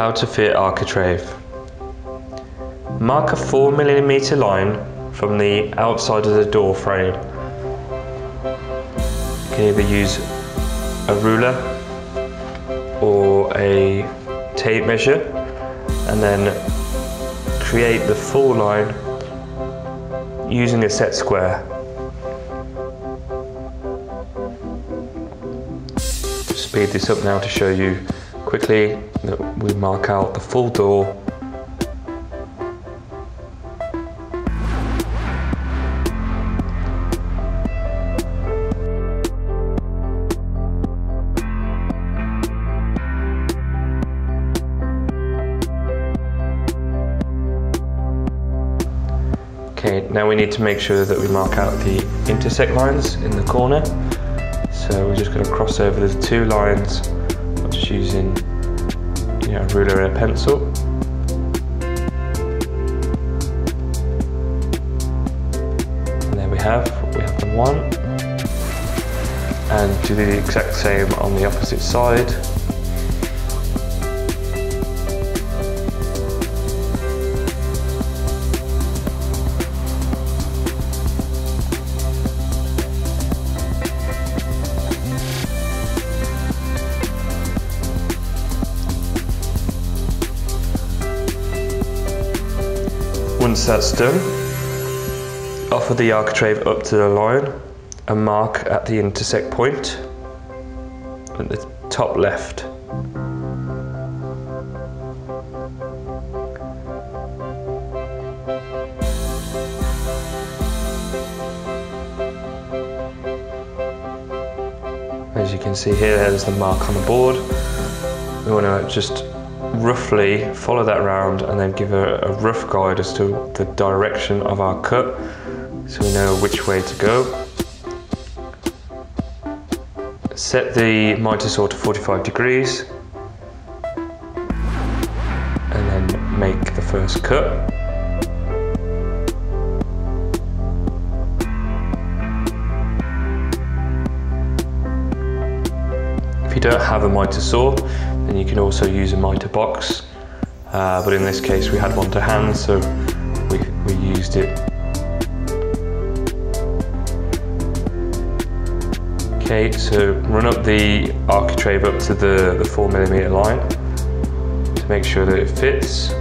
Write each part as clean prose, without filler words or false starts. how to fit architrave. Mark a 4mm line from the outside of the door frame. You can either use a ruler or a tape measure and then create the full line using a set square. Speed this up now to show you quickly that we mark out the full door. Okay, now we need to make sure that we mark out the intersect lines in the corner. So we're just going to cross over the two lines. I'm just using a ruler and a pencil. And there we have the one. And do the exact same on the opposite side. Once that's done, offer the architrave up to the line and mark at the intersect point at the top left. As you can see here, there's the mark on the board. We want to just roughly follow that round and then give a rough guide as to the direction of our cut so we know which way to go. Set the miter saw to 45 degrees and then make the first cut. If you don't have a miter saw, then you can also use a miter box, but in this case we had one to hand, so we used it. Okay, so run up the architrave up to the 4mm line to make sure that it fits.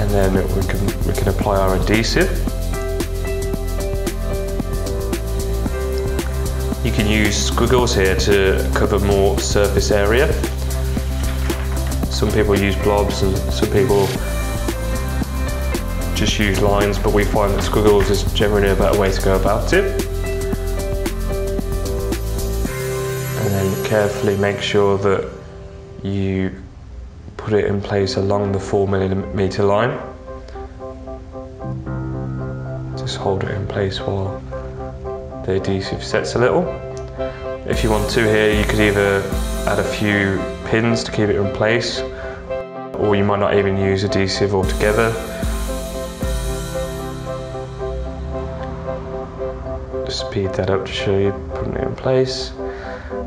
And then we can apply our adhesive. You can use squiggles here to cover more surface area. Some people use blobs and some people just use lines, but we find that squiggles is generally a better way to go about it. And then carefully make sure that you put it in place along the 4mm line. Just hold it in place while the adhesive sets a little. If you want to here, you could either add a few pins to keep it in place, or you might not even use adhesive altogether. Just speed that up to show you putting it in place.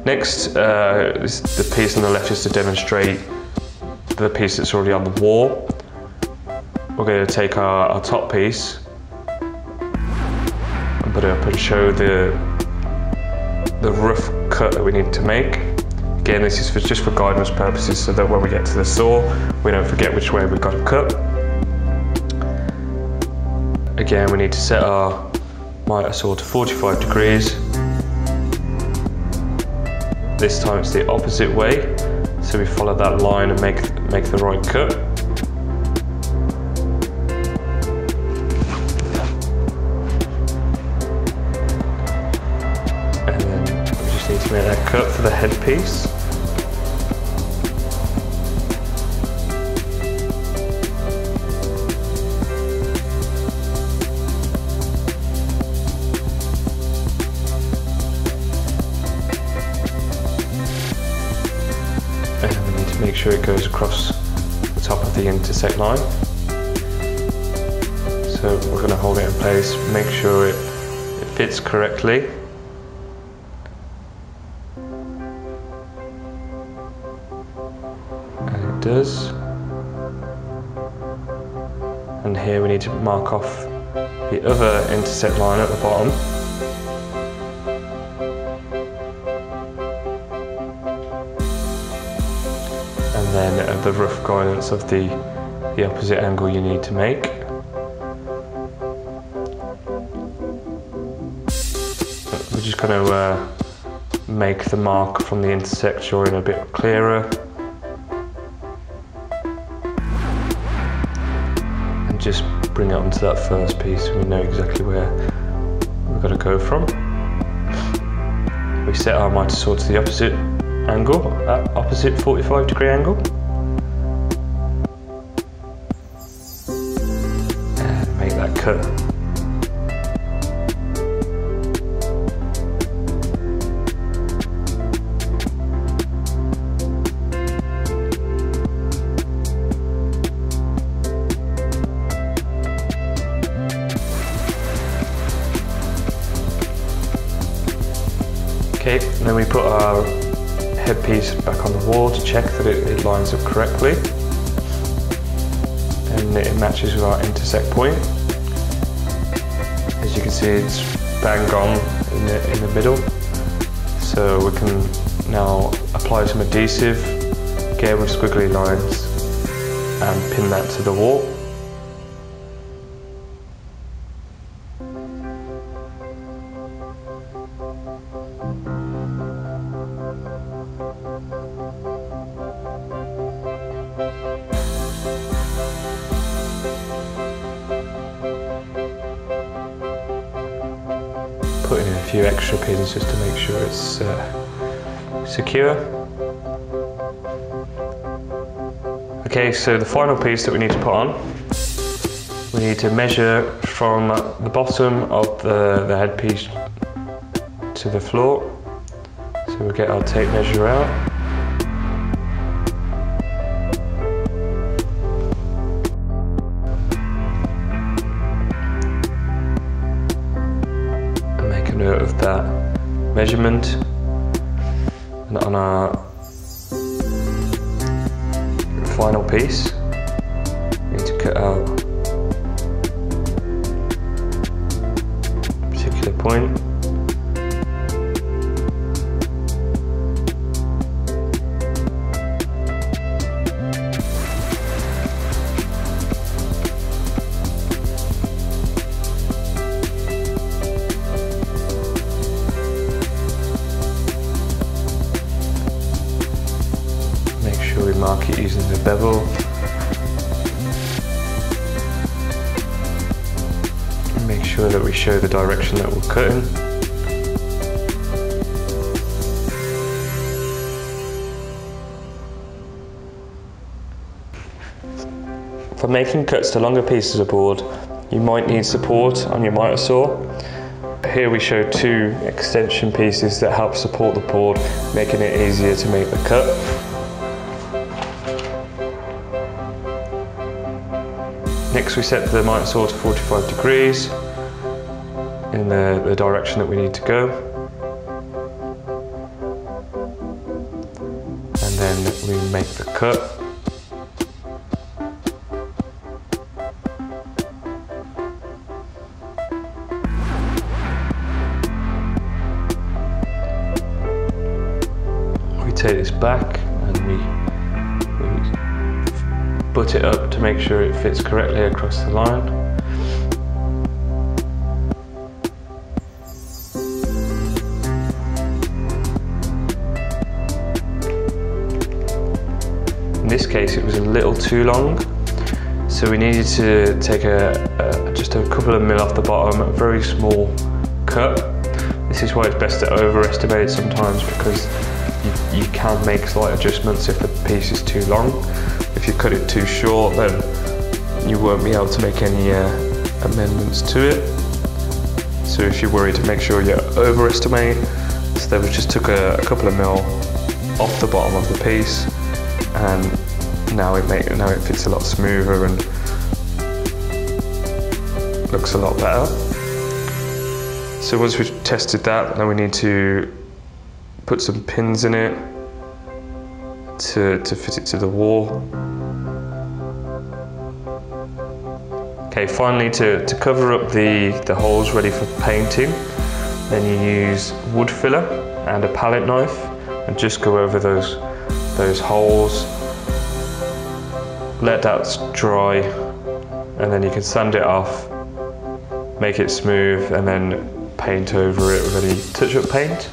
Next, the piece on the left is to demonstrate the piece that's already on the wall. We're going to take our top piece, put it up and show the rough cut that we need to make. Again, this is just for guidance purposes so that when we get to the saw, we don't forget which way we've got to cut. Again, we need to set our miter saw to 45 degrees. This time it's the opposite way, so we follow that line and make the right cut. Make that cut for the headpiece. And we need to make sure it goes across the top of the intersect line. So we're going to hold it in place, make sure it fits correctly. does. And here we need to mark off the other intersect line at the bottom. And then the rough guidance of the opposite angle you need to make. We're just going to make the mark from the intersect join a bit clearer. Just bring it onto that first piece, we know exactly where we've got to go from. We set our mitre saw to the opposite angle, that opposite 45-degree angle. And make that cut. Okay, and then we put our headpiece back on the wall to check that it lines up correctly and it matches with our intersect point. As you can see, it's bang on in the middle, so we can now apply some adhesive, again with squiggly lines, and pin that to the wall. Put in a few extra pins just to make sure it's secure. Okay, so the final piece that we need to put on, we need to measure from the bottom of the headpiece to the floor. So we'll get our tape measure out. Note of that measurement, and on our final piece we need to cut out a particular point. Mark it using the bevel, and make sure that we show the direction that we're cutting. For making cuts to longer pieces of board, you might need support on your mitre saw. Here we show two extension pieces that help support the board, making it easier to make the cut. Next we set the mitre saw to 45 degrees in the direction that we need to go, and then we make the cut. We take this back and we butt it up to make sure it fits correctly across the line. In this case it was a little too long, so we needed to take just a couple of mil off the bottom, a very small cut. This is why it's best to overestimate sometimes, because you can make slight adjustments if the piece is too long. If you cut it too short, then you won't be able to make any amendments to it. So if you're worried, make sure you overestimate. So there we just took a couple of mil off the bottom of the piece, and now it fits a lot smoother and looks a lot better. So once we've tested that, then we need to put some pins in it, to fit it to the wall. Okay, finally to cover up the holes ready for painting, then you use wood filler and a palette knife and just go over those holes. Let that dry and then you can sand it off, make it smooth and then paint over it with any touch-up paint.